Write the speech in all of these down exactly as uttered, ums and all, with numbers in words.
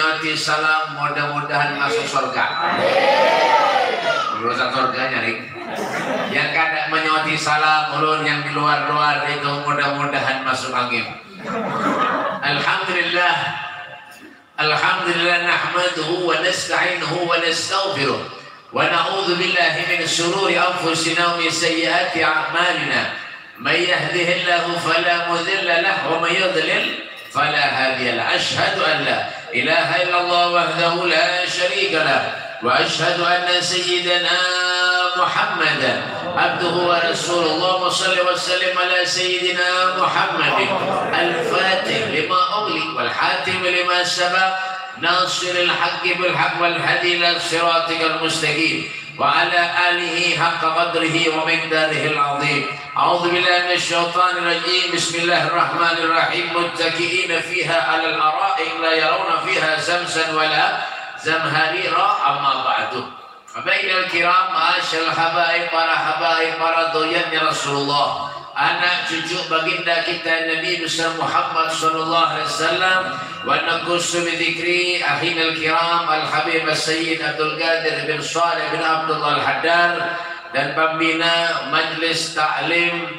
nyoti salam, mudah-mudahan masuk surga. Urusan surganya nih. Yang kada menyoti salam, ulun yang di luar-luar itu mudah-mudahan masuk angin. Alhamdulillah. Alhamdulillah nahmaduhu wa nasta'inuhu wa nastaghfiruh wa na'udzu billahi min syururi anfusina wa min sayyiati a'malina. May yahdihillahu fala mudilla lahu wa may yudlil fala hadiya lahu. Asyhadu an la ilaha illallah wahdahu la syarika lahu wa asyhadu anna sayyidana محمدا عبده ورسوله اللهم صل وسلم على سيدنا محمد الفاتح لما أغلق والحاتم لما سبق ناصر الحق بالحق والهدي إلى صراطك المستقيم وعلى آله حق قدره ومقداره العظيم. أعوذ بالله من الشيطان الرجيم. بسم الله الرحمن الرحيم. متكئين فيها على الأرائك لا يرون فيها شمسا ولا زمهريرا. أما بعد. Baiklah kiram, masyal habaib, para habaib, para doyannya Rasulullah, anak cucu baginda kita Nabi besar Muhammad sallallahu alaihi wasallam. Wa naqussu bi dzikri ahinal kiram Al Habib Sayyid Abdul Qadir bin Shalih bin Abdullah Al Haddar dan pembina Majlis Ta'lim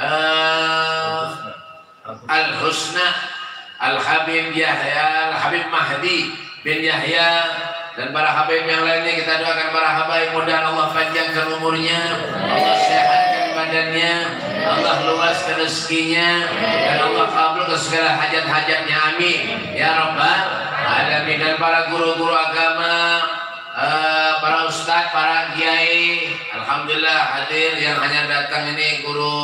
uh, Al Husna Al Habib Yahya Al Habib Mahdi bin Yahya dan para habaib yang lainnya. Kita doakan para habaib mudah Allah panjangkan umurnya, Allah sehatkan badannya, Allah luaskan rezekinya, dan Allah kabulkan segala hajat-hajatnya. Amin ya rabbal alamin. Dan para guru-guru agama, para ustadz, para kiai, alhamdulillah hadir. Yang hanya datang ini guru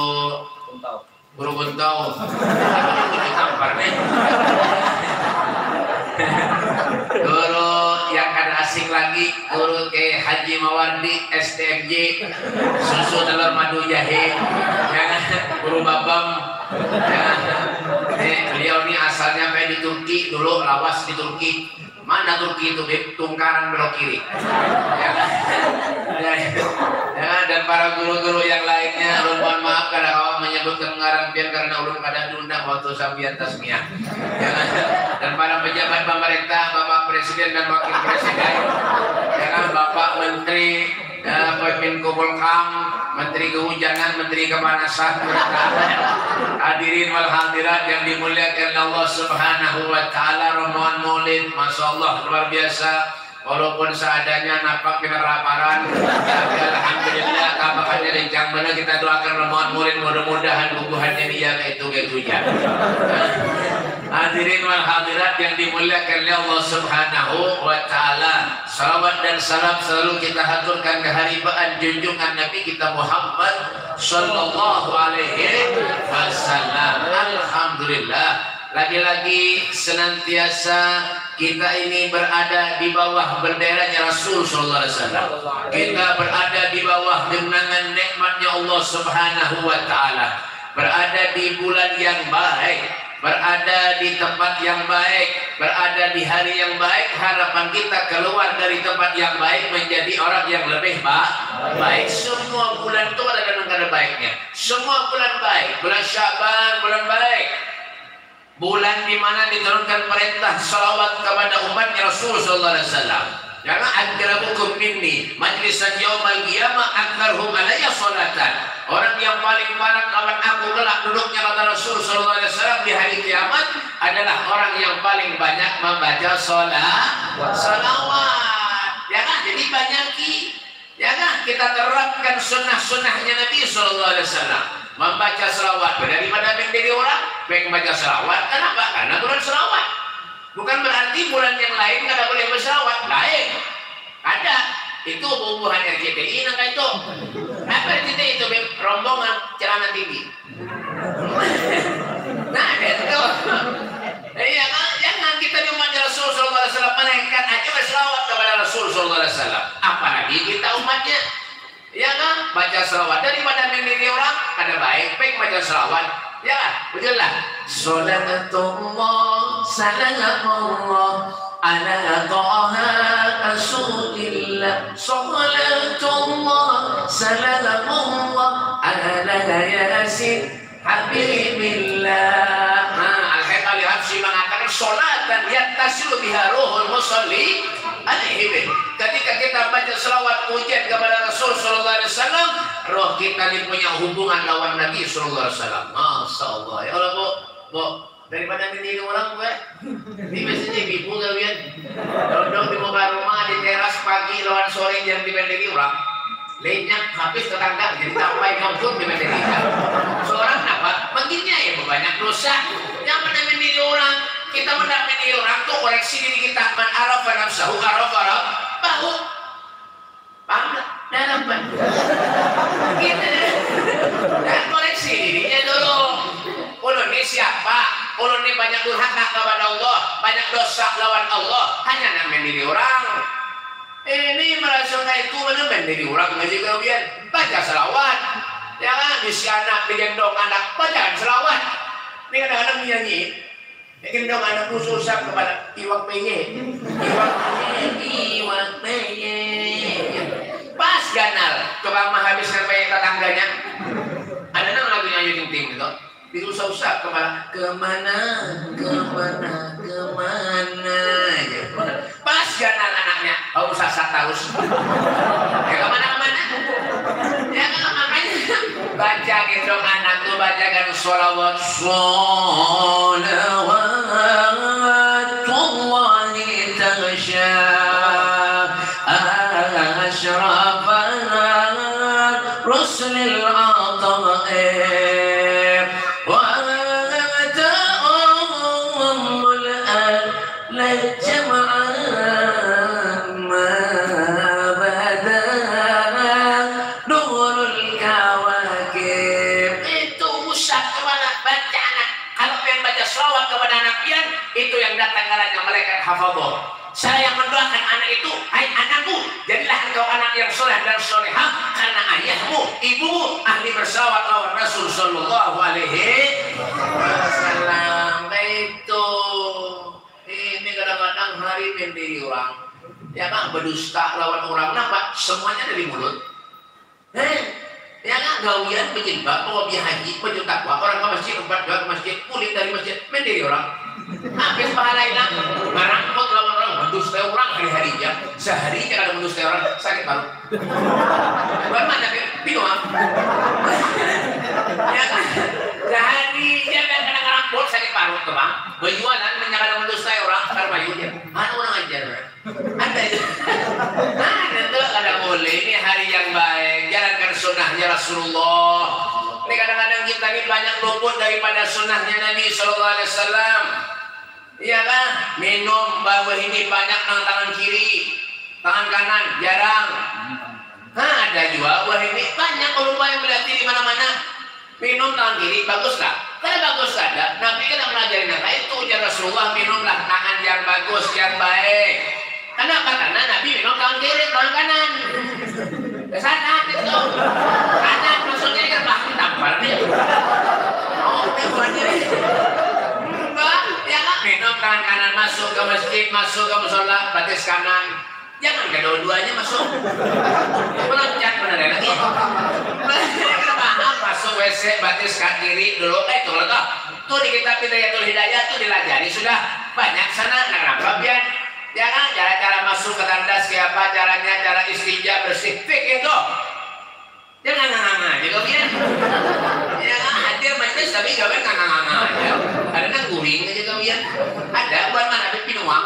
guru buntau guru yang kan asing lagi, guru ke Haji Mawardi S T M J susu telur madu jahe jangan guru babam jangan eh, beliau ini asalnya kayak di Turki dulu, lawas di Turki. Mana Turki itu? Tungkaran belok kiri ya, ya, ya. Dan para guru-guru yang lainnya, ulun mohon maaf karena awam menyebut kengaran pian karena ulun kadang diundang waktu sambian tasmiyah ya. Dan para pejabat pemerintah, Bapak Presiden dan Wakil Presiden ya, Bapak Menteri ya, Pemimpin Kopolkam, Menteri Kehujanan, Menteri Kepanasan, hadirin wal hadirat yang dimuliakan Allah Subhanahu wa taala. Rombongan maulid masyaallah luar biasa, walaupun seadanya napak peneraparan. Alhamdulillah kabarnya rencang benar. Kita doakan rombongan maulid mudah-mudahan bubuhannya dia itu ketujuan. Hadirin wal hadirat yang dimuliakan oleh Allah Subhanahu wa taala. Salawat dan salam selalu kita haturkan keharibaan junjungan Nabi kita Muhammad sallallahu alaihi wasallam. Alhamdulillah lagi-lagi senantiasa kita ini berada di bawah benderanya Rasul sallallahu alaihi wasallam. Kita berada di bawah genangan nikmatnya Allah Subhanahu wa taala. Berada di bulan yang baik, berada di tempat yang baik, berada di hari yang baik. Harapan kita keluar dari tempat yang baik menjadi orang yang lebih baik. Semua bulan itu ada kadang-kadang baiknya. Semua bulan baik. Bulan Syaban bulan baik, bulan dimana diturunkan perintah salawat kepada umatnya Rasulullah sallallahu alaihi wasallam. Jangan akrabukum minni majlisan yaumal qiyamah aktsaruhum alayya sholatan. Orang yang paling parah lawan aku kelak duduknya kata Rasul sallallahu alaihi wasallam di hari kiamat adalah orang yang paling banyak membaca salat, salawat. Ya kan? Jadi banyaki. Ya kan? Kita terapkan sunnah-sunnahnya Nabi sallallahu alaihi wasallam. Membaca salawat. Daripada berdiri orang, baik membaca salawat. Kenapa? Karena Quran salawat. Bukan berarti bulan yang lain kada boleh bersalawat. Lain. Ada. Itu hubungan R C T I nak itu. Apa R C T I itu? Rombongan celana tinggi. Nah itu. Iya kan? Jangan kita umat Rasul sallallahu alaihi wasallam menaikkan aja berselawat kepada Rasul sallallahu alaihi wasallam. Apalagi kita umatnya. Iya kan? Baca selawat daripada mendiri orang kada baik. Baik baca selawat. Ya kan? Betulah. Shalatullah salamullah ala ta'ha rasulillah. Shalatullah salamullah ala yasin habibillah. Nah, Al-Habib Al-Habsyi mengatakan sholatan yattasilu biha ruhul musalli alaihi. Ketika kita baca selawat pujian kepada Rasul sallallahu alaihi wasallam, roh kita ini punya hubungan lawan Nabi sallallahu alaihi wasallam. Masyaallah. Ya Allah, Bu. Bu, daripada ini orang, Bu. Di masjid ini Bu gawian. Dong di muka rumah di teras pagi lawan sore jam di pendek orang. Lainnya habis tetangga jadi sampai kampung di pendek. Seorang apa? Makinnya ya banyak dosa. Yang menamini orang, kita menamini orang tuh koreksi diri kita. Man arafa nafsahu arafa bahu. Paham enggak? Dalam pan. Kita dan koreksi dirinya dulu. Ulun ini siapa? Ulun ini banyak durhaka kepada Allah, banyak dosa lawan Allah, hanya namini diri orang. Ini merasa itu menemen diri orang ngaji kawian, baca selawat. Jangan misi anak digendong anak, bacaan selawat. Ini kadang-kadang menyanyi, bikin dong anakku susah kepada iwak penye, iwak penye, iwak penye. Pas ganal, coba menghabiskan penye tetangganya. Ada nang lagunya YouTube tim gitu, disusah-susah kemana, kemana, kemana, kemana. Pas ganal anaknya, oh sasak taus. Ya kemana-kemana, ya makanya baca gendong anakku, bacakan sholawat sholawatullahi taghsha ashrafan rusulil ata'ir wa ta'ummul al jama'an ma bada nurul kawakib. Itu usah kemana baca anak. Kalau pengen baca selawat kepada anak pian, itu yang datang kalanya malaikat hafadhah. Saya mendoakan anak itu, hai anakku, jadilah engkau anak yang soleh dan solehah karena ayahmu, ibumu ahli berselawat lawan Rasul sallallahu alaihi wasallam. Itu ini kadang-kadang hari mendiri orang. Ya kan berdusta lawan orang, kenapa? Semuanya dari mulut. Heh. Ya nggak gawian penyembah, pengopi haji, penjuta takwa, orang ke masjid, empat ke masjid, kulit dari masjid, mendiri orang. Habis pahala hilang, ngarangkut lawan orang, mendustai orang hari-hari jam, sehari jam ada mendustai orang, sakit paru. Bukan mana, bingung apa? Ya kan, sehari jam yang kena ngarangkut, sakit paru, kebang. Berjualan, banyak ada mendustai orang, sekar bayu dia. Mana orang ajar, bro? Ada itu. Mana tuh, ada boleh, ini hari yang baik, jalankan sunnahnya Rasulullah. Ini kadang-kadang kita ini banyak luput daripada sunnahnya Nabi sallallahu alaihi wasallam. Iya kan? Minum bawah ini banyak nang tangan kiri, tangan kanan jarang. Nah, ada juga bawah ini banyak lupa yang berarti di mana-mana. Minum tangan kiri bagus lah. Karena bagus ada. Nabi kan mengajarin apa itu ujar Rasulullah minumlah tangan yang bagus, yang baik. Kenapa? Karena Nabi minum tangan kiri, tangan kanan. Kesana itu kanan maksudnya kan bahan tampar nih. Oh, tampaknya enggak, ya kan? Minum tangan kanan masuk ke masjid, masuk ke musola, batas kanan. Jangan kedua-duanya masuk. Meloncat benar lagi. Kenapa? Masuk W C, batas kiri dulu. Eh, itu loh. Tuh di kitab Hidayatul Hidayah tuh dilajari sudah banyak sana. Kenapa biar? Ya kan, cara-cara masuk ke tandas siapa caranya, cara istinja bersih fik itu jangan nganga-nganga aja kok ya ya kan, hadir majlis tapi gak bener nganga-nganga aja karena guring aja kok ya ada buat mana, tapi pinuang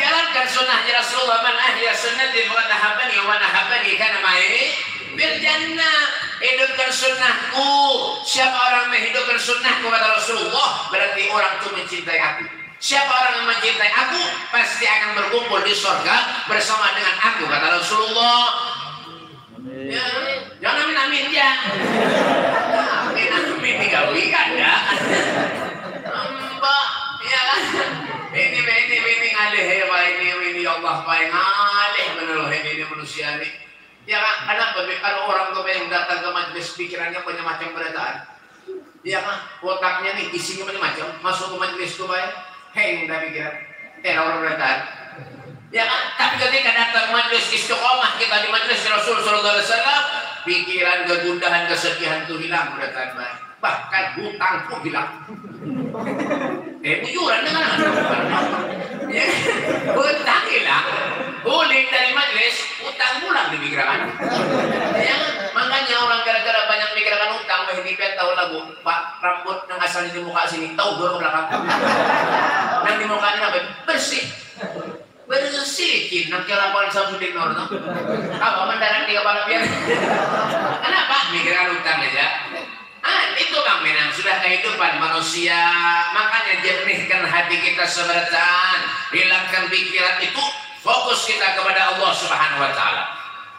jalankan sunnahnya Rasulullah man ahliya sunnatin wa nahabani wa nahabani kana ma'i bil jannah. Hidupkan sunnahku. Siapa orang menghidupkan sunnahku kata Rasulullah, berarti orang itu mencintai aku. Siapa orang yang mencintai aku pasti akan berkumpul di surga bersama dengan aku kata Rasulullah. Amin. Ya, jangan amin amin ya. Amin amin tiga wikan ya. Mbak, ya kan? Ini ini ini alih ya ini ini Allah paling alih benar ini manusia ini. Ya kan, kenapa? Kalau orang tua yang datang ke majelis pikirannya punya macam beradaan. Ya kan, otaknya nih isinya macam-macam. Masuk ke majelis tuh baik, heng dah pikiran, teror beradaan. Ya kan, tapi ketika datang majelis istiqomah kita di majelis Rasul sallallahu alaihi wasallam, pikiran kegundahan kesedihan tuh hilang beradaan baik. bahkan hutang pun hilang. Eh, buyuran dengan ya, hutang hilang, boleh dari majelis, hutang pulang dipikirkan. Ya, makanya orang gara-gara banyak mikirkan hutang, Mahdi tahu lagu, Pak rambut yang asal di muka sini, tahu dorong belakang. Yang di mukanya apa? Bersih. Bersihin, nanti laporan Samsudin Nur, no? Apa mendadak di kepala biar? Kenapa? Mikirkan hutang aja. Ah, itu Bang Menang, sudah kehidupan manusia. Makanya jernihkan hati kita sebentar, hilangkan pikiran itu, fokus kita kepada Allah Subhanahu wa taala.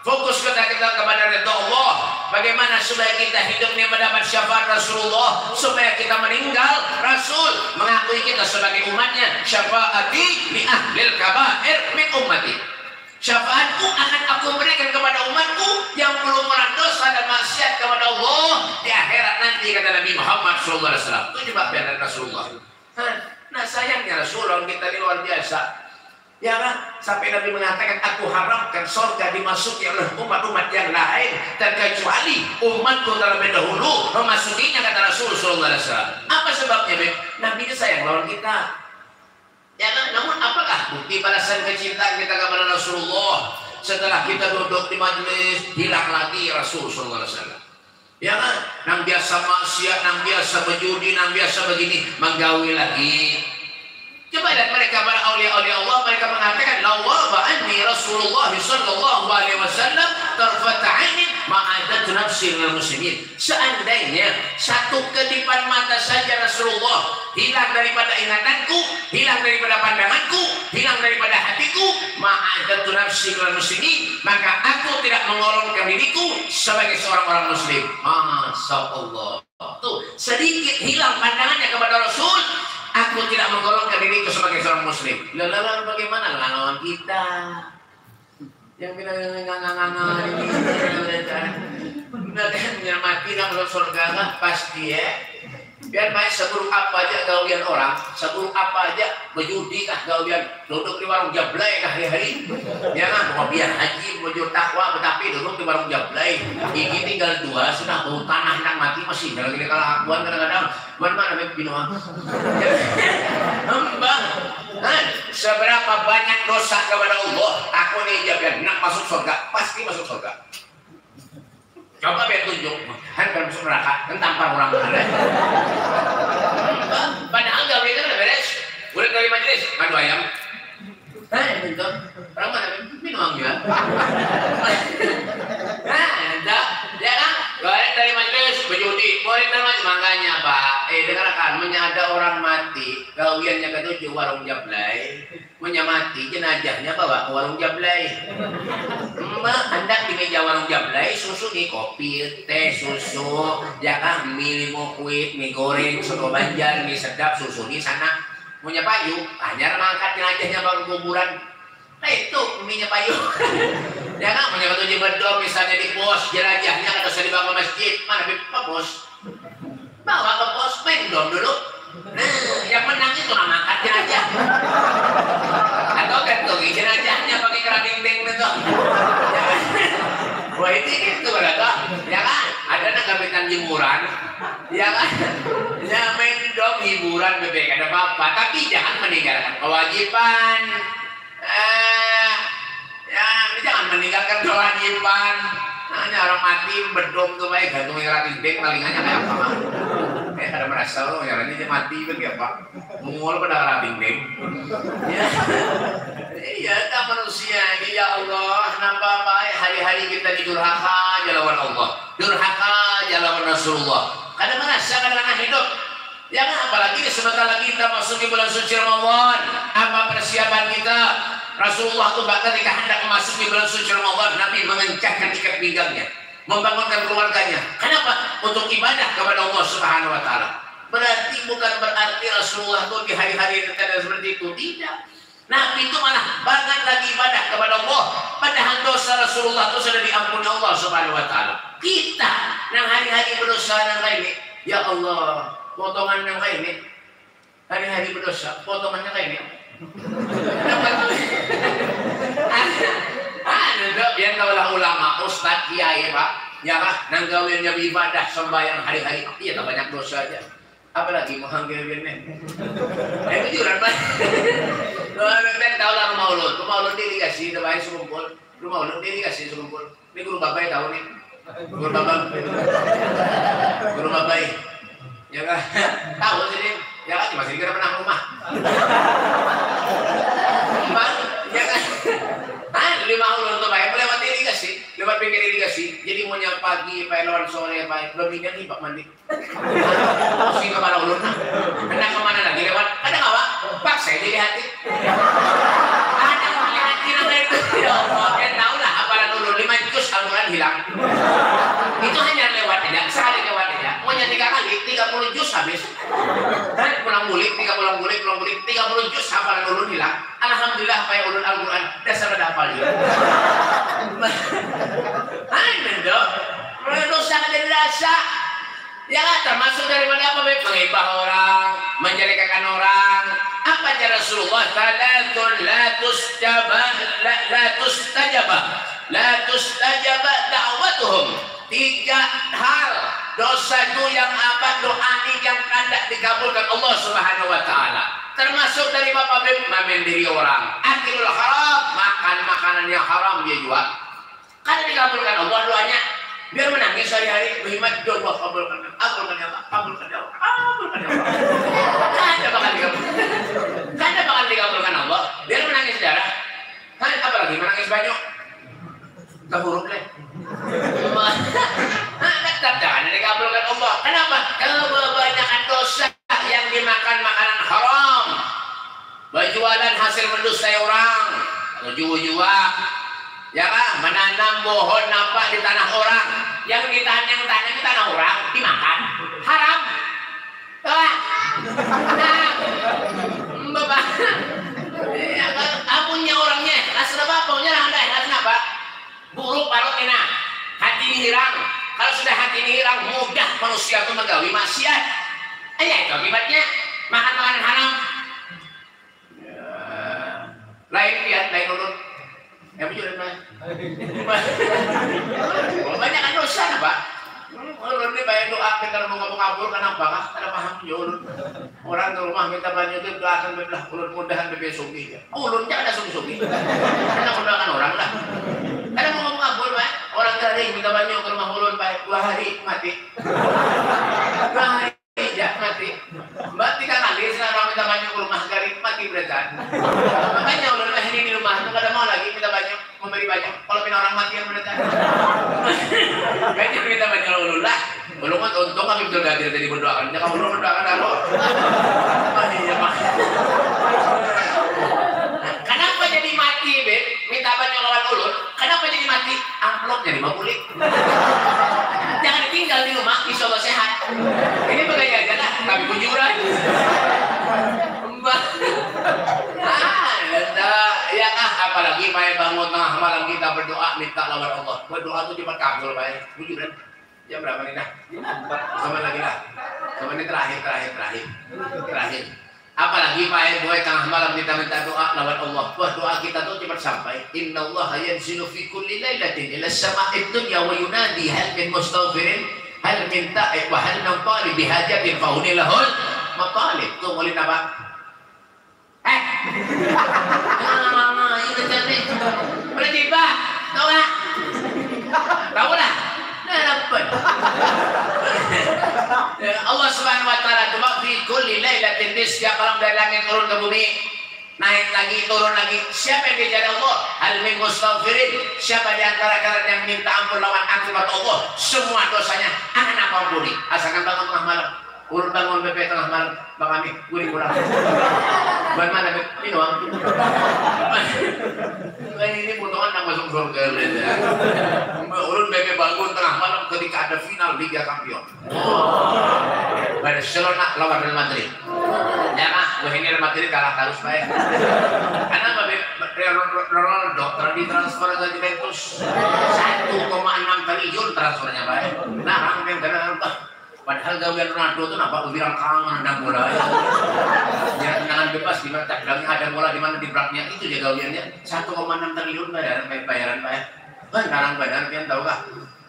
Fokus kita kita kepada ridha Allah. Bagaimana supaya kita hidupnya mendapat syafaat Rasulullah, supaya kita meninggal Rasul mengakui kita sebagai umatnya. Syafaati li ahlil kabair min ummati. Syafaatku akan aku berikan kepada umatku yang belum melakukan dosa dan maksiat kepada Allah di akhirat nanti, kata Nabi Muhammad Shallallahu Alaihi Wasallam. Itu jemaah benar Rasulullah. Nah sayangnya Rasulullah kita ini luar biasa. Ya kan? Sampai Nabi mengatakan aku haramkan surga dimasuki oleh umat-umat yang lain terkecuali umatku terlebih dahulu memasukinya, kata Rasul Shallallahu Alaihi Wasallam. Apa sebabnya? Be? Nabi ini sayang lawan kita. Ya, namun apakah bukti balasan kecintaan kita kepada Rasulullah setelah kita duduk di majelis hilang lagi Rasul Sallallahu Alaihi Wasallam? Ya kan, nang biasa maksiat, nang biasa berjudi, nang biasa begini menggawi lagi. Coba lihat mereka para aulia-aulia Allah, mereka mengatakan lawaba anni Rasulullah Sallallahu Alaihi Wasallam tarfata'ain ma'adat nafsi minal muslimin. Seandainya satu kedipan mata saja Rasulullah hilang daripada ingatanku, hilang daripada pandanganku, hilang daripada hatiku, ma'adatu nafsi minal muslimin, maka aku tidak mengolongkan diriku sebagai seorang orang muslim. Masya Allah. Tuh, sedikit hilang pandangannya kepada Rasul, aku tidak mengolongkan diriku sebagai seorang muslim. Lalu bagaimana lawan kita? Yang bilang ngangangangan ini, udah mati langsung surga pasti ya. Biar main seburuk apa aja gawian orang, seburuk apa aja berjudi kah gawian, duduk di warung jablay kah hari-hari, ya kan? Biar haji, bujur takwa, tetapi duduk di warung jablay, gigi tinggal dua, sudah bau tanah hilang mati masih, kalau gini kalah akuan kadang-kadang, mana-mana mimpi doang. Hembang, seberapa banyak dosa kepada Allah, aku nih jablay, nak masuk surga, pasti masuk surga. Coba biar tunjuk, kan kalau masuk neraka, kan tampar orang ada. Padahal gawe itu udah beres, udah dari majelis, madu ayam. Nah, itu orang mana minum juga. Nah, ada, ya kan? Gawe dari majelis, berjudi, boleh dari majelis, makanya Pak. Eh, dengarkan, menyada orang mati, gawiannya ketujuh warung jablay. Menyamati jenajahnya bawa ke warung jablay. Emak hendak di meja warung jablay susu nih kopi, teh, susu, jaga mie limo kuit, mie goreng, soto banjar, mie sedap, susu di sana. Punya payu, hanya mangkat jenajahnya baru kuburan. Nah itu mie nya payu. Ya kan, punya batu jebedor misalnya di pos jenajahnya kata saya dibawa ke masjid, mana ke pos? Bawa ke pos pendom dulu. Nah, yang menang itu nama angkatnya aja. Atau kan tuh jenajahnya pakai keranting-ting itu. Wah itu gitu berarti, ya kan? Ada nak kabitan hiburan, ya kan? Ya main dong hiburan bebek ada apa-apa, tapi jangan meninggalkan kewajiban. Eh, ya jangan meninggalkan kewajiban. Hanya orang mati bedom tuh baik gantung keranting-ting palingannya kayak apa? Eh, ada merasa loh, yang lainnya mati kan ya Pak, mengol pada rabing deh. Iya, tak manusia ini ya Allah, nampak baik hari-hari kita didurhaka jalawan Allah, durhaka jalawan Rasulullah. Kadang merasa kadang-kadang hidup. Ya kan, apalagi sebentar lagi kita masuk di bulan suci Ramadan. Apa persiapan kita? Rasulullah tuh bahkan ketika hendak masuk di bulan suci Ramadan, Nabi mengencangkan ikat pinggangnya, membangunkan keluarganya. Kenapa? Untuk ibadah kepada Allah Subhanahu wa taala. Berarti bukan berarti Rasulullah itu di hari-hari terkadang seperti itu, tidak. Nabi itu malah banget lagi ibadah kepada Allah, padahal dosa Rasulullah itu sudah diampuni Allah Subhanahu wa taala. Kita yang hari-hari berdosa yang kayak ini, ya Allah, potongan yang kayak ini. Hari-hari berdosa, potongannya kayak ini. Ada biar kaulah ulama, ustaz, kiai, Pak. nyarah nanggawin nyabi ibadah sembahyang hari-hari iya tak banyak dosa aja apalagi mau hanggawin nih nah itu juga kan kan tau lah ke maulud ke maulud diri kasih terbahaya serumpul ke maulud diri kasih serumpul ini guru babai tau nih guru babai guru babai ya kan tau sini ya kan cuma sini kira pernah rumah ya kan nah lebih maulud terbahaya melewat diri kasih lewat pinggir irigasi, jadi maunya pagi, pelon, sore, baik, belum ingat nih Pak Mandi. Pusing ke para ulun, hendak kemana lagi lewat? Ada nggak Pak? Pak saya jadi hati. Ada nggak hati namanya itu? Kita tahu lah, para ulun lima juz Al-Quran hilang. Itu hanya lewat aja, sehari lewat aja. Maunya tiga kali, tiga puluh juz habis. Dan pulang bulik, tiga pulang bulik, pulang bulik, tiga puluh juz para ulun hilang. Alhamdulillah, para ulun Al-Quran dasar ada hafal dia. Amin dong, dosa jadi dosa. Ya termasuk daripada apa? Menghibah orang, menjelekkan orang. Apa cara Rasulullah? Salatun la tustajabah, la tustajabah, la tustajabah da'watuhum. Tiga hal dosa itu yang apa doanya yang tidak dikabulkan Allah Subhanahu Wa Taala. Termasuk dari bapak bim memendiri orang. Akilul haram, makan makanan yang haram dia juga. Karena dikabulkan Allah doanya, biar menangis sehari-hari, berkhidmat doa Allah kabulkan, kabulkan ya Allah, kabulkan ya Allah, kabulkan ya Allah. Karena bakal dikabulkan, karena bakal dikabulkan Allah, biar menangis darah. Kan apalagi menangis banyak, terburuk deh. Tetap jangan dikabulkan Allah. Kenapa? Kalau kebanyakan dosa yang dimakan makanan haram, berjualan hasil mendustai orang, juwa-juwa. Ya kan, menanam pohon napa di tanah orang, yang ditanam yang tanam di tanah orang dimakan haram. Wah, nah, bapak, apunnya orangnya, asal apa? Pokoknya anda enak apa? Buruk parut enak, hati ini hilang. Kalau sudah hati ini hilang, mudah manusia itu menggawi maksiat. Ayah itu akibatnya makan makanan haram. Lain lihat, lain urut. Yang jujur mah, banyak kan dosa nih pak. Orang ni banyak doa kita mau ngabul ngabul karena apa? Karena paham jujur. Orang di rumah minta banyak tu belasan belah ulun mudahan bebek sungki. Ulunnya ada sungki sungki. Karena mendoakan orang lah. Karena mau ngabul ngabul pak. Orang kering minta banyak ke rumah ulun pak. Dua hari mati. Dua hari tidak mati. Mbak tiga kali sekarang minta banyak ke rumah kering mati beracan. Makanya ulun ini di rumah tu kadang mau lagi. Memberi banyak, kalau pina orang mati yang menetap kayaknya kita banyak lulu lah belum kan untung kami betul gak jadi berdoakan ya kamu belum berdoakan aku kenapa jadi mati beb minta banyak lawan ulur kenapa jadi mati amplopnya lima puluh jangan ditinggal di rumah insya Allah sehat ini bagaimana aja lah tapi kujuran mbak ya ah apalagi main bangun tengah malam kita berdoa minta lawan Allah berdoa itu cuma kabul main bujuran jam berapa nih nah sama lagi lah sama ini terakhir terakhir terakhir terakhir apalagi main buat tengah malam kita minta doa lawan Allah berdoa kita tuh cuma sampai Inna Allah yanzilu fi kulli lailatin ila as-sama'i dunya wa yunadi hal min mustaghfirin hal min ta'ib wa hal min talib bihajatin fa'uni lahul matalib tuh mulai apa eh, lama-lama ini cantik, berjibah, tahu tak? Tahu tak? Dah dapat. Allah Subhanahu Wa Taala tu mak fi kulli lailatin setiap malam dari langit turun ke bumi, naik lagi turun lagi. Siapa yang dicari Allah? Hal min mustaghfirin. Siapa di antara kalian yang minta ampun lawan akibat Allah? Semua dosanya akan ampuni. Asalkan bangun tengah malam. Urut bangun B P tengah malam, Bang Ami, gue dikurang. Buat mana B P? Ini doang. Ini potongan yang masuk surga. Urut B P bangun tengah malam ketika ada final Liga Kampion. Barcelona lawan Real Madrid. Ya kak, gue ini Real Madrid kalah harus baik. Karena Ronaldo transfer ke Juventus satu koma enam triliun transfernya baik. Nah, orang yang kena padahal gawian Ronaldo itu nampak bilang kangen nendang bola ya. Dia tendangan bebas di mana tendangnya ada bola di mana di braknya itu dia gawiannya satu koma enam triliun bayaran bayaran bayar. Kan barang badan kalian tahu kah?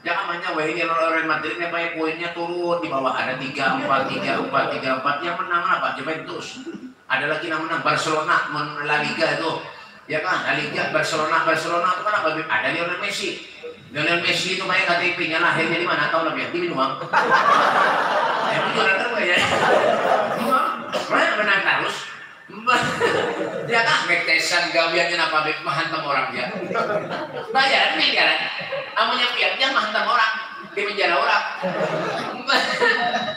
Jangan hanya wahini orang-orang materinya banyak, poinnya turun di bawah ada tiga empat tiga empat tiga empat yang menang apa? Juventus. Ada lagi yang menang Barcelona, La Liga itu, ya kan? La Liga Barcelona, Barcelona itu kan apa? Ada Lionel Messi. Lionel Messi itu main K T P-nya lahirnya di mana? Tahu lah biar di Minang. Ya itu orang terbaik ya. Mana menang terus? Dia kan mektesan gawiannya apa? Menghantam orang dia. Bayaran nih kan? Namanya pihaknya menghantam orang, di penjara orang.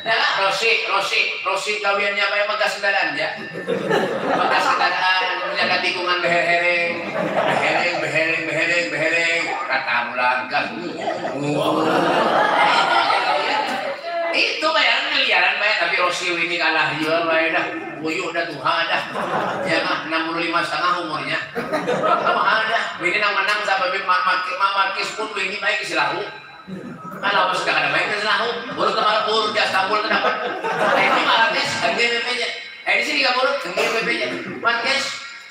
Ya lah, Rosi, Rosi, Rosi gawiannya apa? Pegas kendaraan ya. Pegas kendaraan, menjaga tikungan behereng, behereng, behereng, behereng, behereng. Kata mulangkan. Itu bayaran miliaran bayar, tapi Rosi ini kalah jual bayar dah. Boyok dah tuh ada, ya mah enam puluh lima setengah umurnya, apa ada? Ini nang menang sampai memakai mamakis pun ini baik silahu, kalau masih ada baik silahu, baru kemarin baru jas tampol terdapat, ini malah tes, enggak bpnya, ini sini nggak baru, enggak bpnya, makis,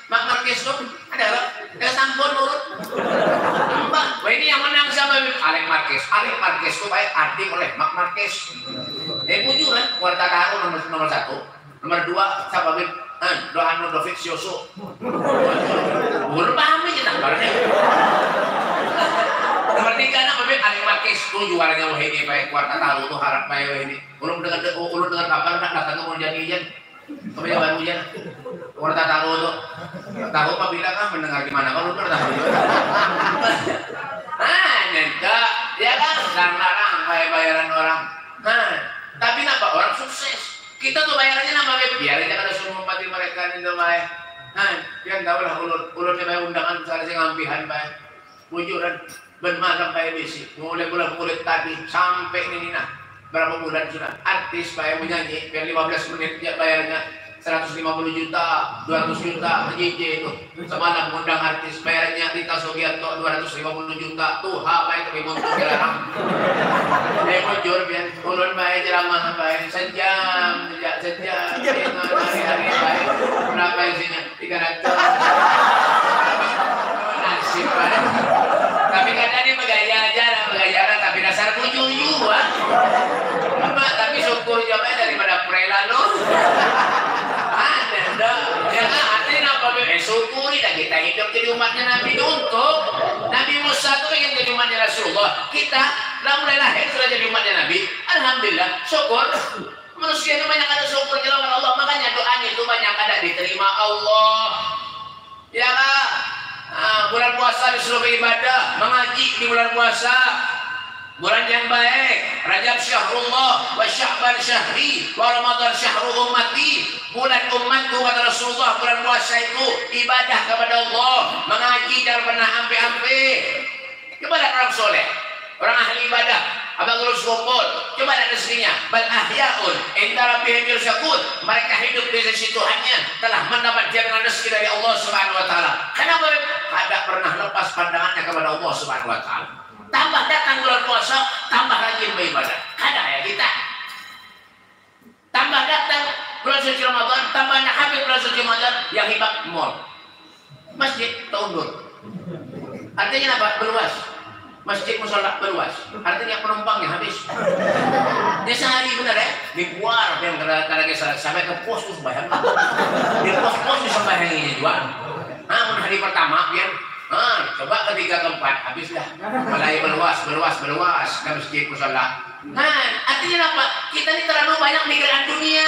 mamakis pun ada lah, jas tampol baru, mbak, ini yang menang sama Alek Marquez, Alek Marquez tu baik arti oleh Mak Marquez, dia pujuran warta karu nomor nomor satu. Nomor dua, siapa bim? Eh, doa Nodovic Yosu. Belum paham aja namanya. Nomor tiga, nama bim Ali Marquez. Tuh juaranya wahini, pakai kuartal tahu tuh harap pakai wahini. Ulun dengan ulun dengan kabar nak datang ke hujan hujan, kebanyakan hujan. Kuartal tahu tuh, tahu apa bilang kan mendengar gimana kalau ulun tahu. Nah, nenda, dia kan larang-larang bayar bayaran orang. Nah, tapi nampak orang sukses. Kita tuh bayarannya nama beb, biarin jangan ada semua mati mereka nih dong ayah. Nah, yang tahu lah ulur ulurnya bayar undangan besar sih ngampihan bayar. Bujuran bermalam bayar besi. Mulai bulan kulit tadi sampai ini nah berapa bulan sudah. Artis bayar menyanyi, biar lima belas menit dia bayarnya seratus lima puluh juta, dua ratus juta, J J itu. Semalam undang artis bayarnya Rita Sugiarto dua ratus lima puluh juta. Tuh apa itu ibu tuh dilarang. Dia bujur biar ulun bayar ceramah bayar sejam. Sejak hari-hari baik, berapa isinya? tiga ratus. Nasib banget. Tapi kadang dia bergaya-gaya, bergaya-gaya, tapi dasar kucu-kucu. Tapi syukur jaman daripada prela lo. Ada, ada. Ya kan, artinya apa? Eh, syukuri dah kita hidup jadi umatnya Nabi untuk. Nabi Musa itu ingin jadi umatnya Rasulullah. Kita, lah mulai lahir sudah jadi umatnya Nabi. Alhamdulillah, syukur. Manusia itu banyak ada syukur dilawan Allah, makanya doanya itu banyak ada diterima Allah. Ya kak, nah, bulan puasa disuruh beribadah, mengaji di bulan puasa. Bulan yang baik, Rajab syahrullah, wa sya'ban syahri, wa ramadhan syahru ummati. Bulan umatku kata Rasulullah, bulan puasa itu ibadah kepada Allah, mengaji dan pernah ampe-ampe. Kepada orang soleh, orang ahli ibadah. Abang terus kumpul, cuma ada istrinya. Balahyaun, antara pihaknya syukur. Mereka hidup di sisi Tuhannya, telah mendapat jaminan rezeki dari Allah Subhanahu Wa Taala. Kenapa? Tidak pernah lepas pandangannya kepada Allah Subhanahu Wa Taala. Tambah datang bulan puasa, tambah rajin beribadah. Ada ya kita. Tambah datang bulan suci Ramadan, tambahnya habis bulan suci Ramadan yang hebat mall, masjid terundur. Artinya apa? Berluas. Masjid musola berluas, artinya penumpangnya habis. Dia sehari benar ya, dibuar yang kadang-kadang sampai ke pos tu sembahyang. Di pos-pos tu sembahyang ini juga. Nah, hari pertama dia, ah coba ketiga keempat habis dah. Mulai berluas, berluas, berluas ke masjid musola. Nah, artinya apa? Kita ni terlalu banyak mikiran dunia.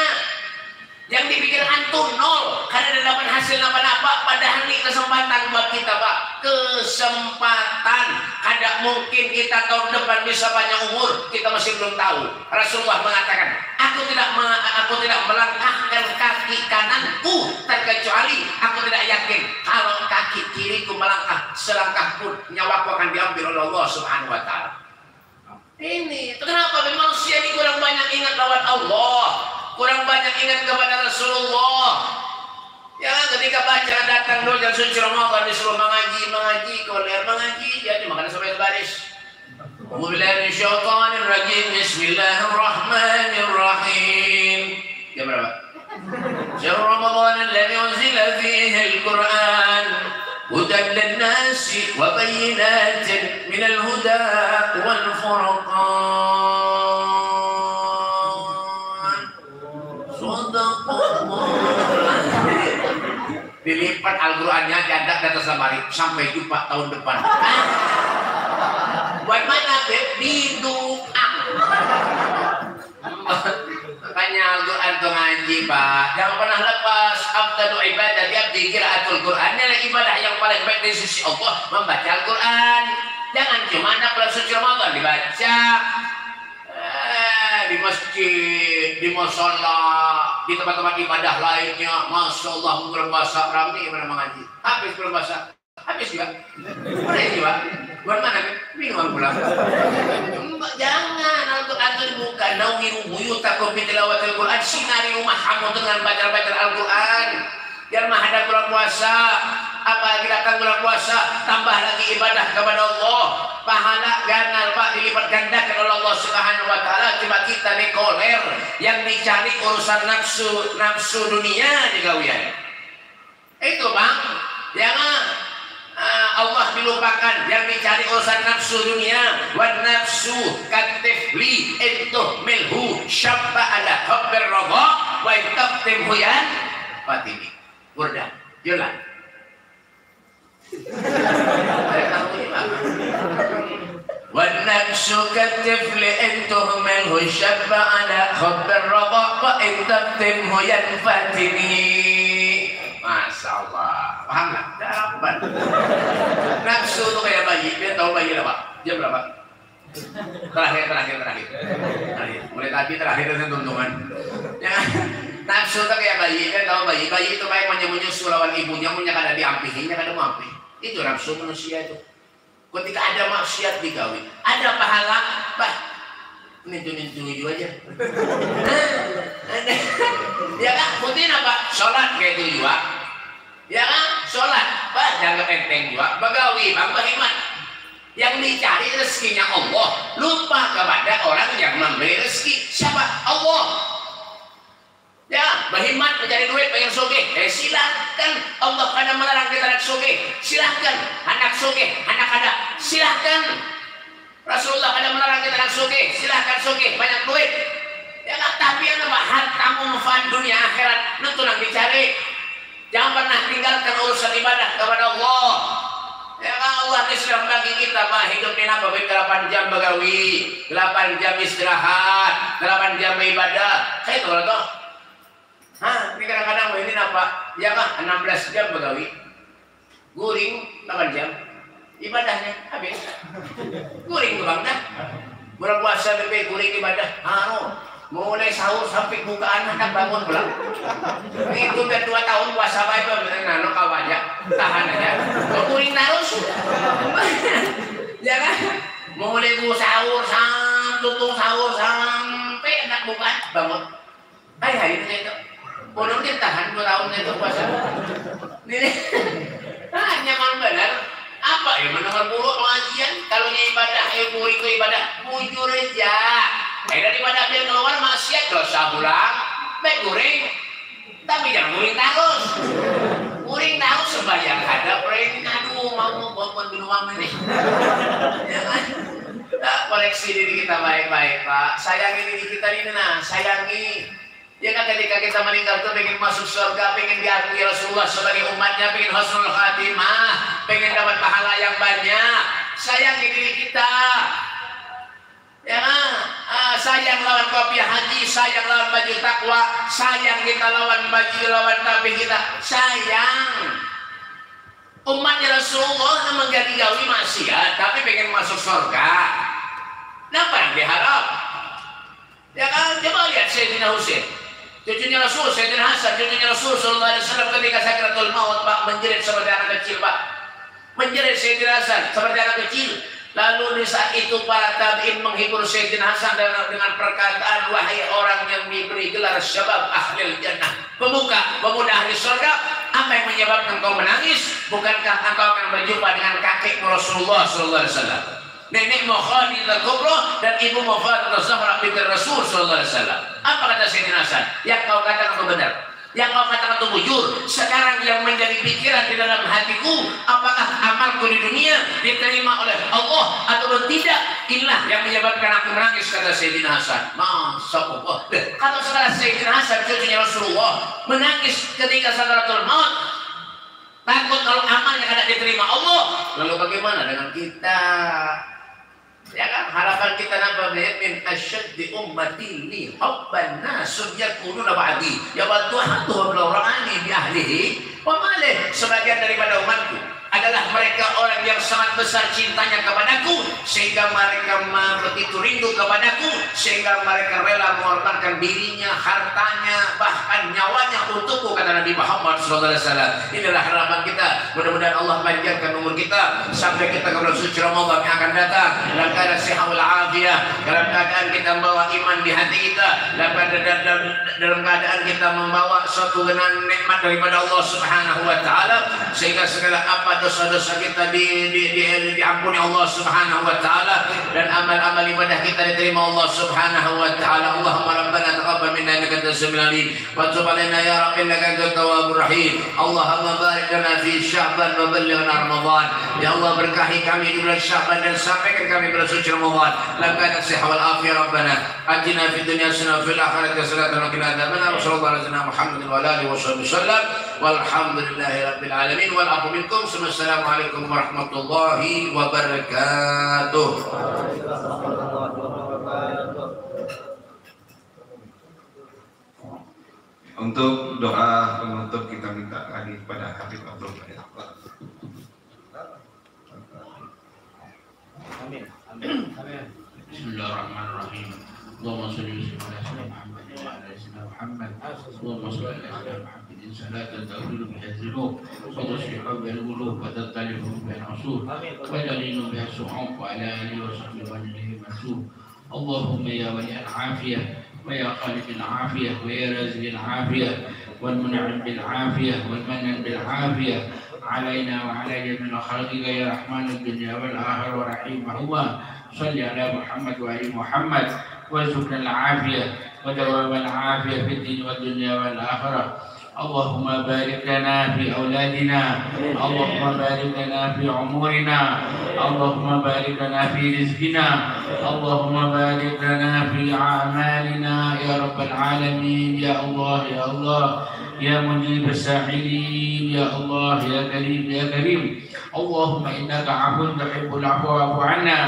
Yang dipikir antum nol, karena ada dapat hasil apa-apa. Padahal ini kesempatan buat kita pak, kesempatan. Kadang mungkin kita tahun depan bisa banyak umur, kita masih belum tahu. Rasulullah mengatakan, aku tidak aku tidak melangkahkan kaki kananku terkecuali aku tidak yakin kalau kaki kiriku melangkah selangkah pun nyawaku akan diambil oleh Allah Subhanahu Wa Taala. Ini kenapa manusia ini kurang banyak ingat lawan Allah. Kurang banyak ingat kepada Rasulullah. Ya, ketika baca datang dulu yang suci Ramadan disuruh mengaji, mengaji, koler mengaji, jadi makanya sampai baris. Billahi syaitanir rajim. Bismillahirrahmanirrahim. Ya berapa? Syahr Ramadan alladzi unzila fihi al-Qur'an hudan للناس وبينات من الهدى والفرقان. صدق الله. Dilipat Al-Qur'annya dianggap data samari sampai jumpa tahun depan. Buat mana Beb? Didoa. Makanya Al-Qur'an tuh ngaji, Pak. Jangan pernah lepas. Afdalu ibadah tiap dikira Al-Qur'an. Nilai ibadah yang paling baik di sisi Allah membaca Al-Qur'an. Jangan cuma anak bulan suci Ramadan dibaca eh, di masjid, di mushola, di tempat-tempat ibadah lainnya. Masya Allah, berbahasa ramai ibadah mengaji. Habis berbahasa, habis juga. Boleh juga. Buat mana? Minum pulang. Jangan Al-Quran itu dibuka. Naungiru buyutakum bitilawat Al-Quran. Sinari rumah kamu dengan baca-baca Al-Quran. Biar menghadap bulan puasa. Apalagi akan bulan puasa, tambah lagi ibadah kepada Allah. Pahala ganal Pak dilipat gandakan oleh Allah Subhanahu wa taala. Cuma kita nih koler yang dicari urusan nafsu, nafsu dunia digawian. Itu, Bang. Jangan uh, Allah dilupakan yang dicari urusan nafsu dunia. Wan nafsu katifli intuh milhu syabba ala hubbir radha wa taqtim huyan fatimi. Burda, jalan. والنفس كالطفل إن تهمله الشاب على حب الرضا وإن تكتمه ينفتني. Masya Allah, paham nggak? Dapat. Nafsu itu kayak bayi, dia tahu bayi lah Pak. Dia berapa? Terakhir, terakhir, terakhir. Mulai tadi terakhir dengan tuntungan. Nafsu itu kayak bayi, kan tahu bayi, bayi itu kayak menyusu lawan ibunya, punya kada diampihinya, kada mau ampih. Itu nafsu manusia itu. Ketika ada maksiat digawin, ada pahala, bah, nintu-nintu aja. Ya kan, rutin apa? Sholat kayak itu juga. Ya kan, sholat, bah, jangan enteng juga. Bagawi, bang, beriman. Yang dicari rezekinya Allah, lupa kepada orang yang memberi rezeki. Siapa? Allah. Ya, berkhidmat mencari duit pengen sugih. Eh silahkan, Allah kada melarang kita nak sugih. Silahkan, anak sugih, anak kada. Silahkan, Rasulullah kada melarang kita nak sugih. Silahkan sugih, banyak duit. Ya kan, tapi yang apa? Hartamu manfaat dunia akhirat, itu yang dicari. Jangan pernah tinggalkan urusan ibadah kepada Allah. Ya kan, Allah ini sudah bagi kita Pak, hidup ini apa? delapan jam bagawi, delapan jam istirahat, delapan jam ibadah. Saya tahu lah. Hah, ini kadang-kadang ini apa? Ya Pak, enam belas jam begawi. Guring delapan jam. Ibadahnya habis. Guring tuh Bang dah. Bulan puasa lebih guring ibadah. Halo. Mulai sahur sampai buka anak kan bangun pulang. Ini itu udah dua tahun puasa baik bener nano kawaja. Tahan aja. Guring terus. Ya kan? Mulai bu sahur sampai tutung sahur sampai anak buka bangun. Hai hai itu. Bodoh dia tahan dua tahun itu puasa. Nih, ah nyaman benar. Apa ya mendengar buruk pengajian? Kalau ibadah, eh buriku ibadah, bujur aja. Eh dari ibadah dia keluar maksiat dosa pulang, baik guring. Tapi jangan guring terus. Guring terus sembahyang ada pering. Aduh mau buat minuman ini. Nah, koleksi diri kita baik-baik Pak. Sayangi diri kita ini nah, sayangi. Ya kan ketika kita meninggal tuh pengen masuk surga, pengen diakui Rasulullah sebagai umatnya, pengen husnul khatimah, pengen dapat pahala yang banyak. Sayangi diri kita. Ya kan? Ah, sayang lawan kopi haji, sayang lawan baju takwa, sayang kita lawan baju lawan tapi kita sayang. Umatnya Rasulullah memang gawi maksiat, tapi pengen masuk surga. Kenapa yang diharap? Ya kan? Coba lihat Sayyidina Husain. Cucunya Rasul, Sayyidina Hasan, cucunya Rasul sallallahu alaihi wasallam ketika sakaratul maut Pak menjerit seperti anak kecil Pak. Menjerit Sayyidina Hasan seperti anak kecil. Lalu di saat itu para tabi'in menghibur Sayyidina Hasan dengan perkataan, wahai orang yang diberi gelar syabab ahlil jannah, pemuka, pemuda ahli surga, apa yang menyebabkan kau menangis? Bukankah engkau akan berjumpa dengan kakek Rasulullah sallallahu alaihi wasallam? Nenek Khadijatul Kubra dan ibu Fatimah Zahra binti Rasul sallallahu alaihi wasallam. Apa kata Sayyidina Hasan? Yang kau katakan itu benar. Yang kau katakan itu bujur. Sekarang yang menjadi pikiran di dalam hatiku, apakah amalku di dunia diterima oleh Allah atau tidak, inilah yang menyebabkan aku menangis, kata Sayyidina Hasan. Masya Allah, kata saudara Sayyidina Hasan, cucunya Rasulullah, menangis ketika sadratul maut, takut kalau amalnya tidak diterima Allah. Lalu bagaimana dengan kita? Ya kan, harapan kita nambah min asyaddi ummati li hubban nasu yakununa ba'di ya wadduhatuhum law ra'ani bi ahlihi wa malih. Sebagian daripada umatku adalah mereka orang yang sangat besar cintanya kepadaku, sehingga mereka begitu rindu kepadaku, sehingga mereka rela mengorbankan dirinya, hartanya, bahkan nyawanya untukku, kata Nabi Muhammad shallallahu alaihi wasallam. Inilah harapan kita. Mudah-mudahan Allah panjangkan umur kita sampai kita kepada suci Ramadan yang akan datang dalam keadaan sehat wal afiyah, dalam keadaan kita membawa iman di hati kita, dalam keadaan kita membawa suatu nikmat daripada Allah Subhanahu Wa Taala, sehingga segala apa dosa-dosa kita di, di, di, diampuni Allah Subhanahu Wa Taala, dan amal-amal ibadah kita diterima Allah Subhanahu Wa Taala. Allahumma rabbana taqabbal minna innaka antas samiul alim wa tub alaina ya rabbi innaka antat tawwabur rahim. Allahumma barik lana fi sya'ban wa ballighna ramadan. Ya Allah, berkahi kami di bulan Sya'ban dan sampaikan kami bulan suci Ramadan dalam keadaan sehat wal afiyah. Rabbana atina fid dunya hasanah wa fil akhirati hasanah wa qina adzabannar. Sallallahu alaihi wa alihi wasallam. Walhamdulillahirabbil alamin. Wal aqu minkum. Assalamualaikum warahmatullahi wabarakatuh. Untuk doa penutup kita minta lagi kepada Habib Abdul Mahdi. Amin. Amin. Amin. Bismillahirrahmanirrahim. Allahumma shalli ala sayyidina Muhammad wa ala sayyidina Muhammad. Allahumma shalli ala Muhammad. صلاة تؤول بها الذنوب وتصفح بها القلوب وتطلع بها العصور وتلين بها الصحف وعلى آله وصحبه وجهه منسوب. اللهم يا ولي العافية ويا خالق العافية ويا رازق العافية والمنعم بالعافية والمنن بالعافية علينا وعلى جميع خلقك يا رحمن الدنيا والآخرة ورحيم هو. صل على محمد وآل محمد وارزقنا العافية ودوام العافية في الدين والدنيا والآخرة. اللهم بارك لنا في أولادنا، اللهم بارك لنا في عمرنا، اللهم بارك لنا في رزقنا، اللهم بارك لنا في أعمالنا يا رب العالمين. يا الله يا الله يا مجيب الساحلين، يا الله يا كريم يا كريم. اللهم إنك عفو تحب العفو فاعف عنا،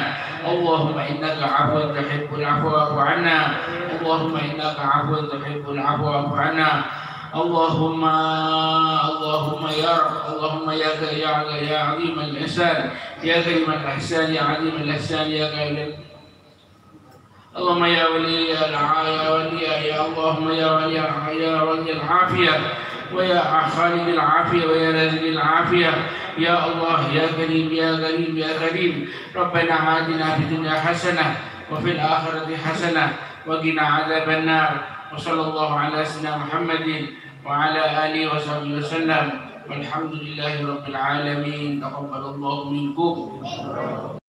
اللهم إنك عفو تحب العفو فاعف عنا، اللهم إنك عفو تحب العفو فاعف عنا. اللهم اللهم يا اللهم يا يا يا عظيم الإحسان يا كريم الإحسان يا عظيم الإحسان يا كريم. اللهم يا ولي العافية يا اللهم يا ولي يا ولي العافية ويا خالق العافية ويا رازق العافية. يا الله يا كريم يا كريم يا كريم. ربنا آتنا في الدنيا حسنة وفي الآخرة حسنة وقنا عذاب النار. وصلى الله على سيدنا محمد وعلى آله وصحبه وسلم. والحمد لله رب العالمين. تقبل الله منكم.